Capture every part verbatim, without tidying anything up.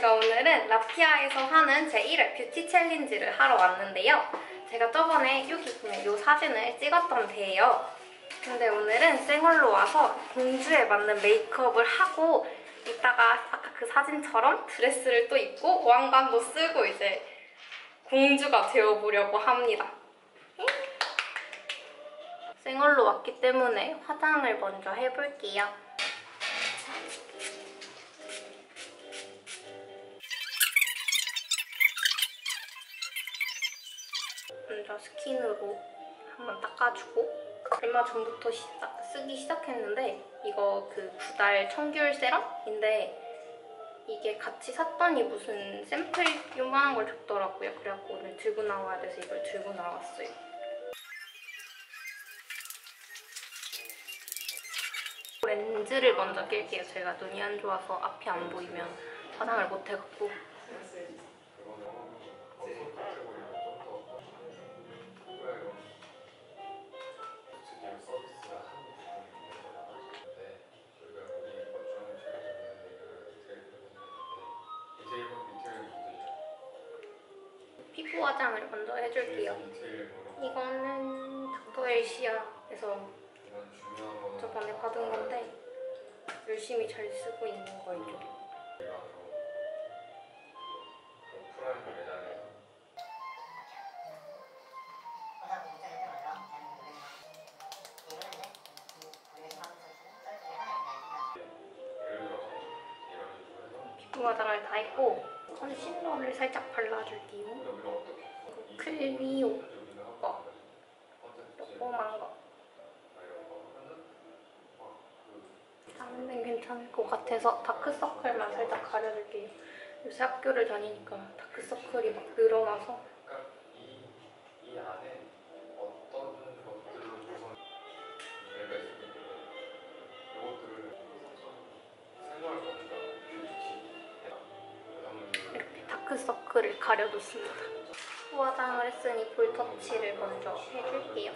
제가 오늘은 라피아에서 하는 제일 회 뷰티 챌린지를 하러 왔는데요. 제가 저번에 여기 보면 이 사진을 찍었던 데예요. 근데 오늘은 생얼로 와서 공주에 맞는 메이크업을 하고 이따가 아까 그 사진처럼 드레스를 또 입고 왕관도 쓰고 이제 공주가 되어보려고 합니다. 생얼로 왔기 때문에 화장을 먼저 해볼게요. 먼저 스킨으로 한번 닦아주고 얼마 전부터 시작, 쓰기 시작했는데 이거 그 구달 청귤 세럼인데 이게 같이 샀더니 무슨 샘플 요만한 걸 줬더라고요. 그래갖고 오늘 들고 나와야 돼서 이걸 들고 나왔어요. 렌즈를 먼저 낄게요. 제가 눈이 안 좋아서 앞이 안 보이면 화장을 못 해갖고 피부 화장을 먼저 해줄게요. 이거는 닥터 엘시아에서 저번에 받은 건데 열심히 잘 쓰고 있는 거예요. 피부 화장을 다 했고 컨실러를 살짝 발라줄게요. 클리오 거, 조그만 거. 다음엔 괜찮을 것 같아서 다크서클만 살짝 가려줄게요. 요새 학교를 다니니까 다크서클이 막 늘어나서 이 안에 어떤 것들을 구성 내가 있으니까 이것들을 생각을 합니다. 다크서클을 가려뒀습니다. 화장을 했으니 볼터치를 먼저 해줄게요.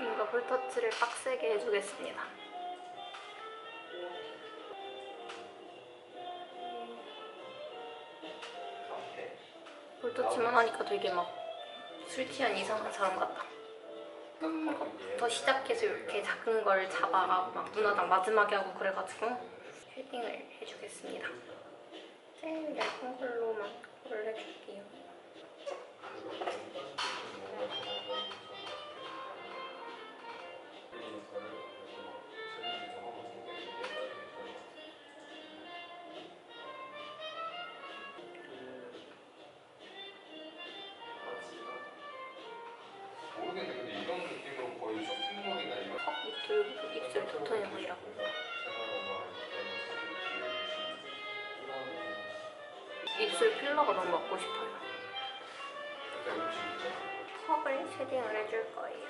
이거 볼터치를 빡세게 해주겠습니다. 볼터치만 하니까 되게 막 술 취한 이상한 사람 같다. 이것부터 시작해서 이렇게 작은 걸 잡아가고 막 눈화장 마지막에 하고 그래가지고 쉐딩을 해주겠습니다. 제일 얇은 걸로만 골라줄게요. 입술 도톤형이라고. 입술 필러가 너무 먹고 싶어요. 턱을 쉐딩을 해줄 거예요.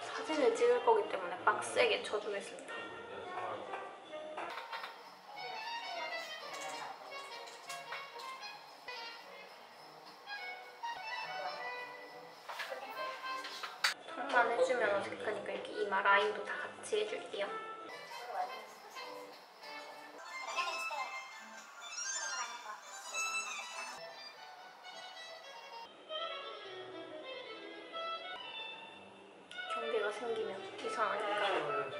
사진을 찍을 거기 때문에 빡세게 쳐주겠습니다. 만 해주면 어색하니까 이렇게 이마 라인도 다 같이 해줄게요. 경계가 생기면 이상하니까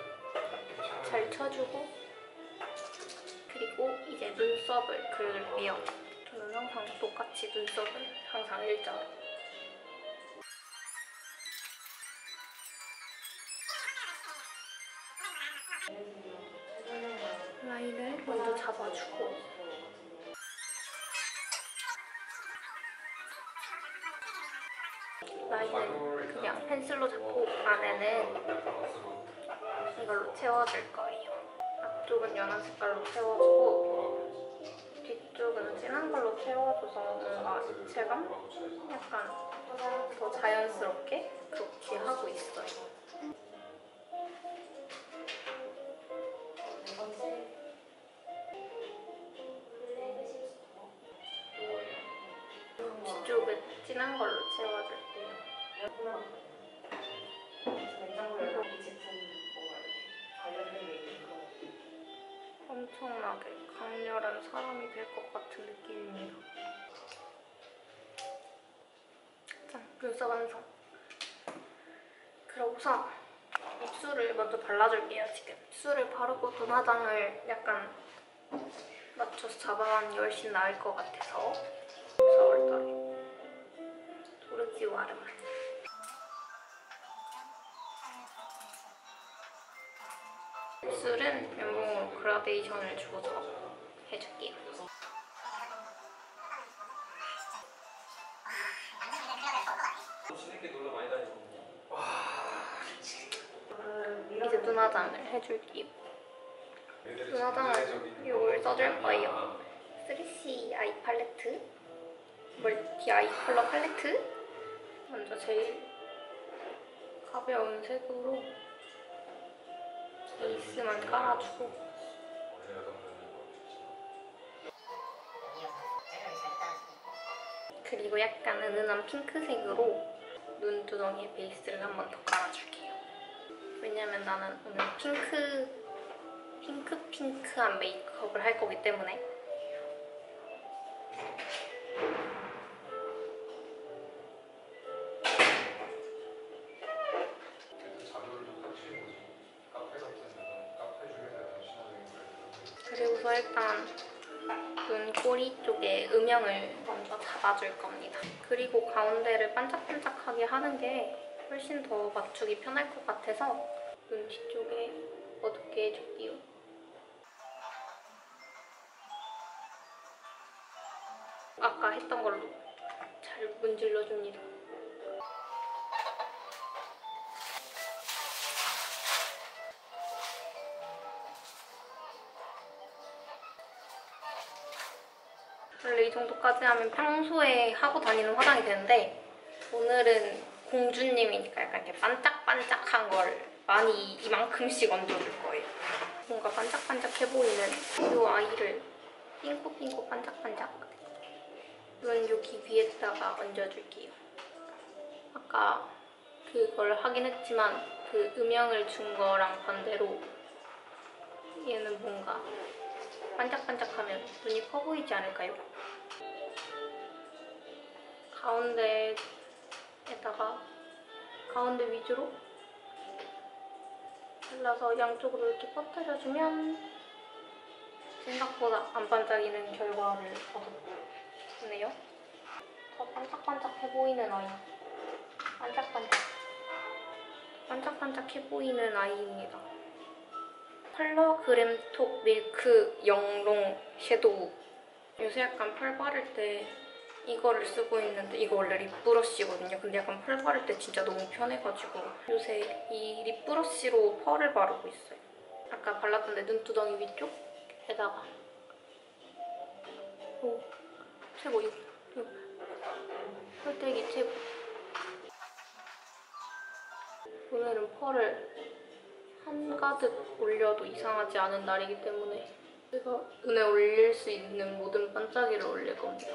잘 쳐주고 그리고 이제 눈썹을 그릴게요. 저는 항상 똑같이 눈썹을 항상 일자로 라인을 먼저 잡아주고 라인을 그냥 펜슬로 잡고 안에는 이걸로 채워줄 거예요. 앞쪽은 연한 색깔로 채워주고 뒤쪽은 진한 걸로 채워줘서 뭔가 입체감? 약간 더 자연스럽게 그렇게 하고 있어요. 뒤쪽은 진한 걸로 채워줄게요. 냉장고 열고 이 제품 뭐 관련된 게 있는 거 엄청나게 강렬한 사람이 될 것 같은 느낌입니다. 짠! 눈썹 완성! 그러고서 입술을 먼저 발라줄게요, 지금. 입술을 바르고 눈 화장을 약간 맞춰서 잡아가는 게 훨씬 나을 것 같아서 사월달에 도르지오 아르만 입술은 면봉으로 그라데이션을 줘서 해줄게요. 이제 눈 화장을 해줄게요. 눈 화장은 이걸 써줄 거예요. 쓰리 씨이 아이 팔레트, 멀티 아이 컬러 팔레트. 먼저 제일 가벼운 색으로 베이스만 깔아주고 그리고 약간 은은한 핑크색으로 눈두덩이에 베이스를 한 번 더 깔아줄게요. 왜냐면 나는 오늘 핑크, 핑크 핑크한 메이크업을 할 거기 때문에 그리고서 일단 눈꼬리 쪽에 음영을 먼저 잡아줄 겁니다. 그리고 가운데를 반짝반짝하게 하는 게 훨씬 더 맞추기 편할 것 같아서 눈 뒤쪽에 어둡게 해줄게요. 아까 했던 걸로 잘 문질러줍니다. 원래 이 정도까지 하면 평소에 하고 다니는 화장이 되는데 오늘은 공주님이니까 약간 이렇게 반짝반짝한 걸 많이 이만큼씩 얹어줄 거예요. 뭔가 반짝반짝해 보이는 이 아이를 핑크핑크 반짝반짝 눈 여기 위에다가 얹어줄게요. 아까 그걸 하긴 했지만 그 음영을 준 거랑 반대로 얘는 뭔가 반짝반짝하면 눈이 커 보이지 않을까요? 가운데에다가 가운데 위주로 발라서 양쪽으로 이렇게 퍼뜨려주면 생각보다 안 반짝이는 결과를 얻었네요. 더 반짝반짝해 보이는 아이, 반짝반짝 반짝반짝해 보이는 아이입니다. 펄러그램톡 밀크 영롱 섀도우. 요새 약간 펄 바를 때 이거를 쓰고 있는데 이거 원래 립브러쉬거든요. 근데 약간 펄 바를 때 진짜 너무 편해가지고 요새 이 립브러쉬로 펄을 바르고 있어요. 아까 발랐던데 눈두덩이 위쪽에다가 오, 최고 이거 이거 펄떼기 최고. 오늘은 펄을 한가득 올려도 이상하지 않은 날이기 때문에 제가 눈에 올릴 수 있는 모든 반짝이를 올릴 겁니다.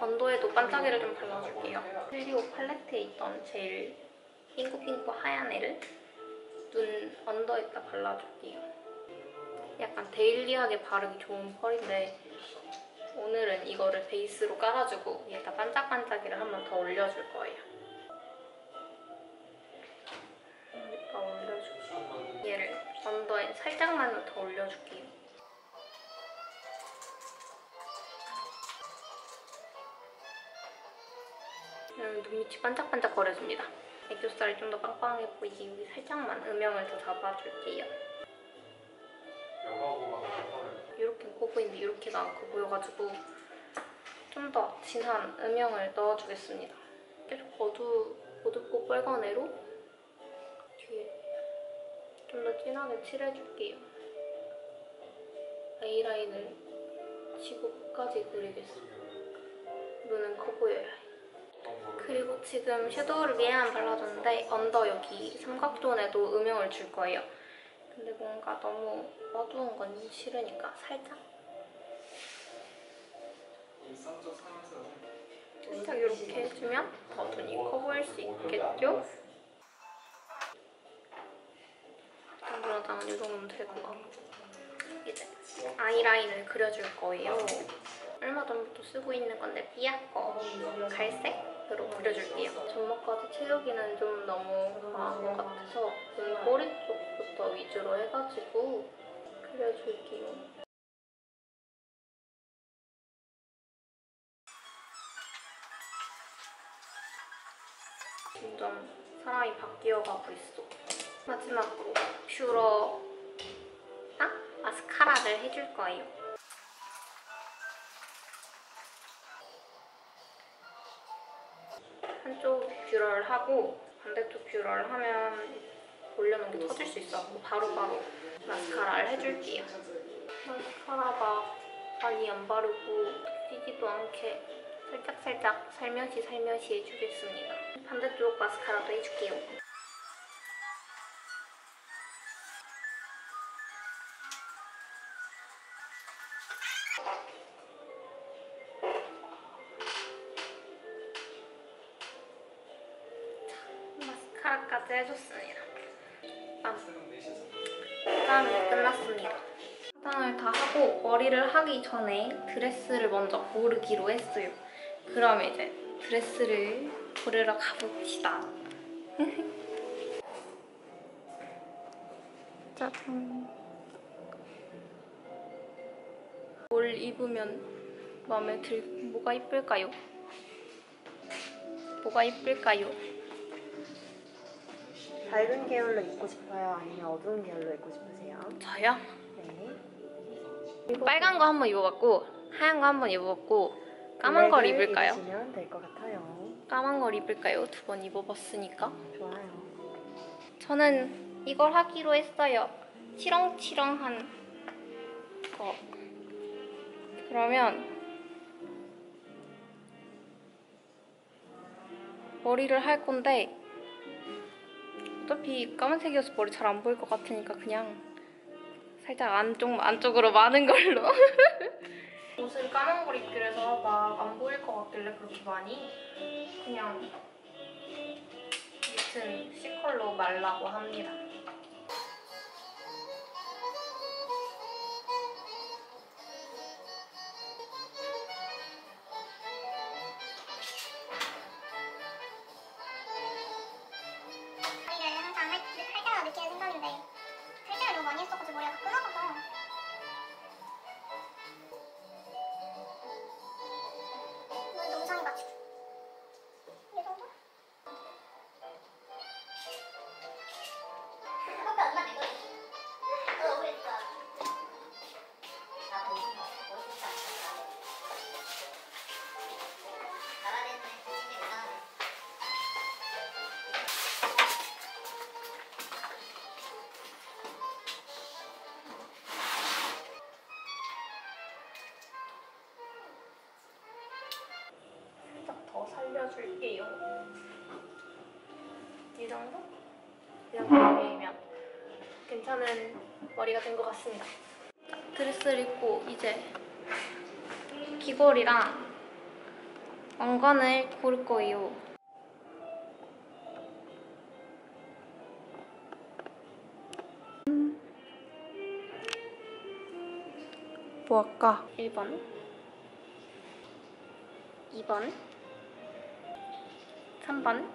언더에도 반짝이를 좀 발라줄게요. 클리오 팔레트에 있던 제일 핑크핑크 하얀 애를 눈 언더에다 발라줄게요. 약간 데일리하게 바르기 좋은 펄인데 오늘은 이거를 베이스로 깔아주고 얘에다 반짝반짝이를 한 번 더 올려줄 거예요. 얘를 언더에 살짝만 더 올려줄게요. 음, 눈밑이 반짝반짝 거려줍니다. 애교살이 좀 더 빵빵해 보이게 여기 살짝만 음영을 더 잡아줄게요. 이렇게 커 보이는데 이렇게가 안 커 보여가지고 좀 더 진한 음영을 넣어주겠습니다. 계속 어두, 어둡고 빨간 애로 뒤에 좀 더 진하게 칠해줄게요. 아이라인을 지구 끝까지 그리겠어요. 눈은 커 보여요. 그리고 지금 섀도우를 위에만 발라줬는데 언더 여기 삼각존에도 음영을 줄 거예요. 근데 뭔가 너무 어두운 건 싫으니까 살짝 살짝 이렇게 해주면 더 눈이 커 보일 수 있겠죠? 동그라당 이 정도면 되고 이제 아이라인을 그려줄 거예요. 얼마 전부터 쓰고 있는 건데 삐아 거 갈색으로 그려줄게요. 점막까지 채우기는 좀 너무 과한 것 같아서 머리 쪽부터 위주로 해가지고 그려줄게요. 점점 사람이 바뀌어가고 있어. 마지막으로 뷰러랑 마스카라를 해줄 거예요. 한쪽 뷰러를 하고 반대쪽 뷰러를 하면 올려놓은 게 터질 수 있어서 바로바로 마스카라를 해줄게요. 마스카라가 많이 안 바르고 튀기도 않게 살짝살짝 살며시 살며시 해주겠습니다. 반대쪽 마스카라도 해줄게요. 자, 마스카라까지 해줬습니다. 아, 땀이 끝났습니다. 화장을 다 하고 머리를 하기 전에 드레스를 먼저 고르기로 했어요. 그럼 이제 드레스를 고르러 가봅시다. 짜잔. 뭘 입으면 마음에 들... 뭐가 이쁠까요? 뭐가 이쁠까요? 밝은 계열로 입고 싶어요? 아니면 어두운 계열로 입고 싶으세요? 저요? 네. 빨간 거 한번 입어봤고 하얀 거 한번 입어봤고 까만 걸 입을까요? 입으시면 될 것 같아요. 까만 걸 입을까요? 두 번 입어봤으니까. 좋아요. 저는 이걸 하기로 했어요. 치렁치렁한 거. 그러면 머리를 할 건데 어차피 까만색이어서 머리 잘 안 보일 것 같으니까 그냥 살짝 안쪽, 안쪽으로 많은 걸로. 옷을 까만 걸 입기로 해서 막 안 보일 것 같길래 그렇게 많이 그냥 짙은 C컬로 말라고 합니다. 머리를 항상 할, 할 때마다 느끼는 생각인데 탈색을 너무 많이 했어가지고 머리가 끊어져서 더 살려줄게요. 이 정도? 이 정도면 괜찮은 머리가 된 것 같습니다. 드레스를 입고 이제 귀걸이랑 왕관을 고를 거예요. 뭐 할까? 일 번, 이 번, 삼 번,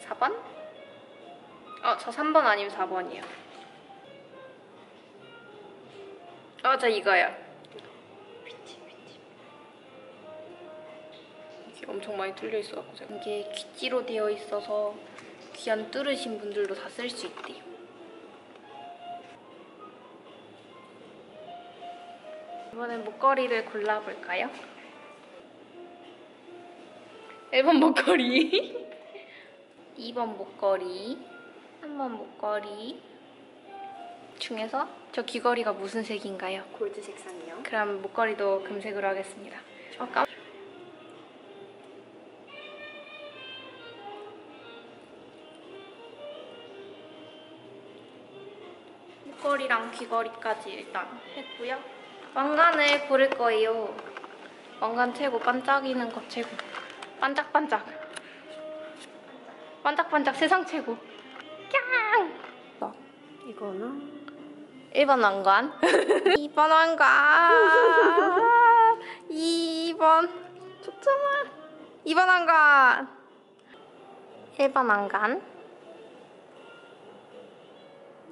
사 번? 어, 저 삼 번 아니면 사 번이에요. 어, 저 이거예요. 비치, 비치. 이게 엄청 많이 뚫려 있어갖고 제가. 이게 귀띠로 되어 있어서 귀 안 뚫으신 분들도 다 쓸 수 있대요. 이번엔 목걸이를 골라볼까요? 일 번 목걸이, 이 번 목걸이, 삼 번 목걸이 중에서 저 귀걸이가 무슨 색인가요? 골드 색상이요. 그럼 목걸이도 금색으로 하겠습니다. 어, 깜... 목걸이랑 귀걸이까지 일단 했고요. 왕관을 고를 거예요. 왕관 최고, 반짝이는 것 최고. 반짝반짝. 반짝반짝 세상 최고. 깡! 이거는 일 번 왕관. 이 번 왕관. 이 번. 좋잖아. 이 번 왕관. 일 번 왕관.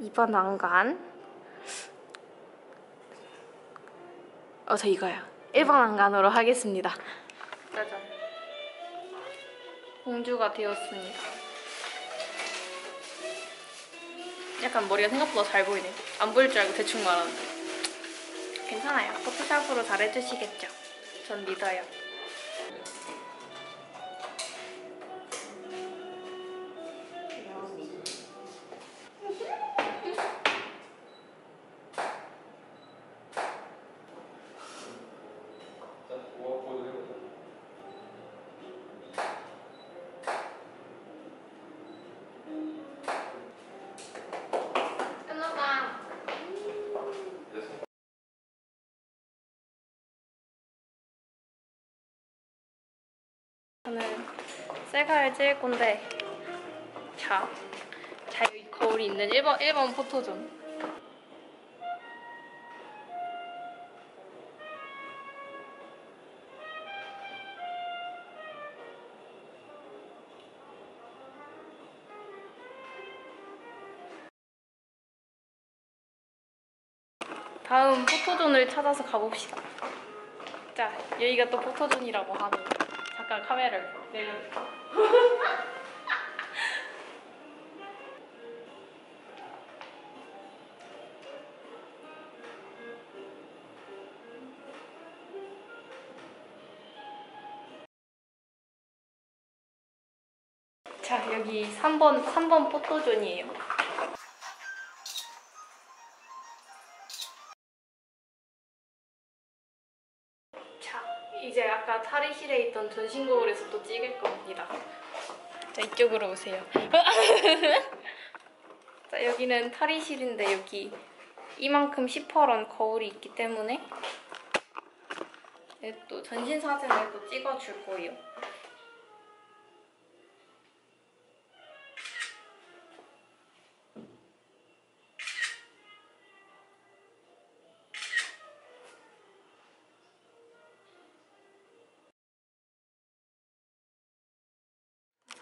이 번 왕관. 어, 저 이거요. 일 번 왕관으로 하겠습니다. 짜잔. 공주가 되었습니다. 약간 머리가 생각보다 잘 보이네. 안 보일 줄 알고 대충 말하는데. 괜찮아요. 포토샵으로 잘 해주시겠죠? 전 믿어요. 저는 셀카를 찍을 건데, 자, 자 여기 거울이 있는 일 번, 일 번 포토존. 다음 포토존을 찾아서 가봅시다. 자, 여기가 또 포토존이라고 하네요. 잠깐 카메라를 내려줄게. 자, 여기 삼 번, 삼 번 포토존이에요. 이제 아까 탈의실에 있던 전신 거울에서 또 찍을 겁니다. 자, 이쪽으로 오세요. 자, 여기는 탈의실인데 여기 이만큼 시퍼런 거울이 있기 때문에 또 전신 사진을 또 찍어줄 거예요.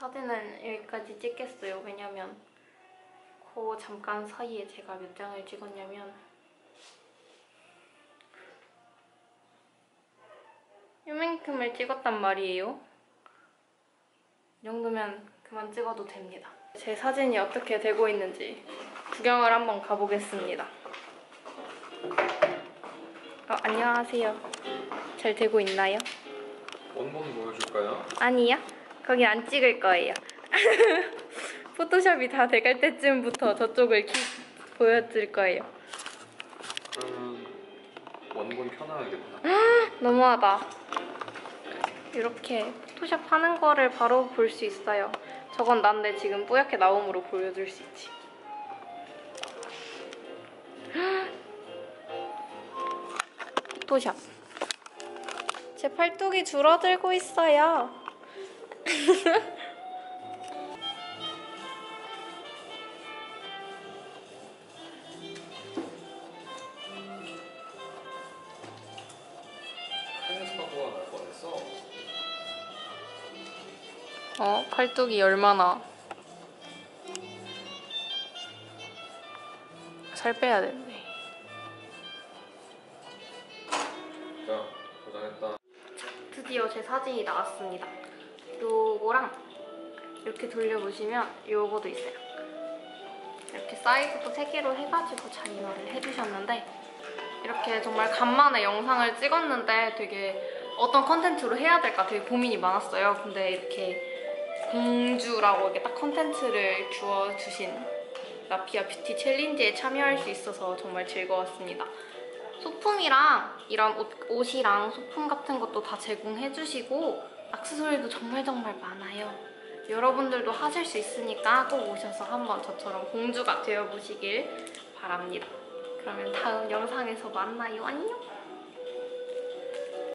사진은 여기까지 찍겠어요. 왜냐면 그 잠깐 사이에 제가 몇 장을 찍었냐면 요만큼을 찍었단 말이에요. 이 정도면 그만 찍어도 됩니다. 제 사진이 어떻게 되고 있는지 구경을 한번 가보겠습니다. 어, 안녕하세요. 잘 되고 있나요? 원본 보여줄까요? 아니요. 거긴 안 찍을 거예요. 포토샵이 다 돼갈 때쯤부터 저쪽을 키, 보여줄 거예요. 그럼 원본 편하겠구나. 너무하다. 이렇게 포토샵 하는 거를 바로 볼 수 있어요. 저건 난데 지금 뿌옇게 나옴으로 보여줄 수 있지. 포토샵. 제 팔뚝이 줄어들고 있어요. 어? 팔뚝이 얼마나 살 빼야 되는데. 자, 고생했다. 드디어 제 사진이 나왔습니다. 요거랑 이렇게 돌려보시면 요거도 있어요. 이렇게 사이즈도 세 개로 해가지고 자인화를 해주셨는데, 이렇게 정말 간만에 영상을 찍었는데 되게 어떤 컨텐츠로 해야 될까 되게 고민이 많았어요. 근데 이렇게 공주라고 이렇게 딱 컨텐츠를 주어주신 라피아 뷰티 챌린지에 참여할 수 있어서 정말 즐거웠습니다. 소품이랑 이런 옷, 옷이랑 소품 같은 것도 다 제공해주시고 액세서리도 정말 정말 많아요. 여러분들도 하실 수 있으니까 꼭 오셔서 한번 저처럼 공주가 되어보시길 바랍니다. 그러면 다음 영상에서 만나요. 안녕!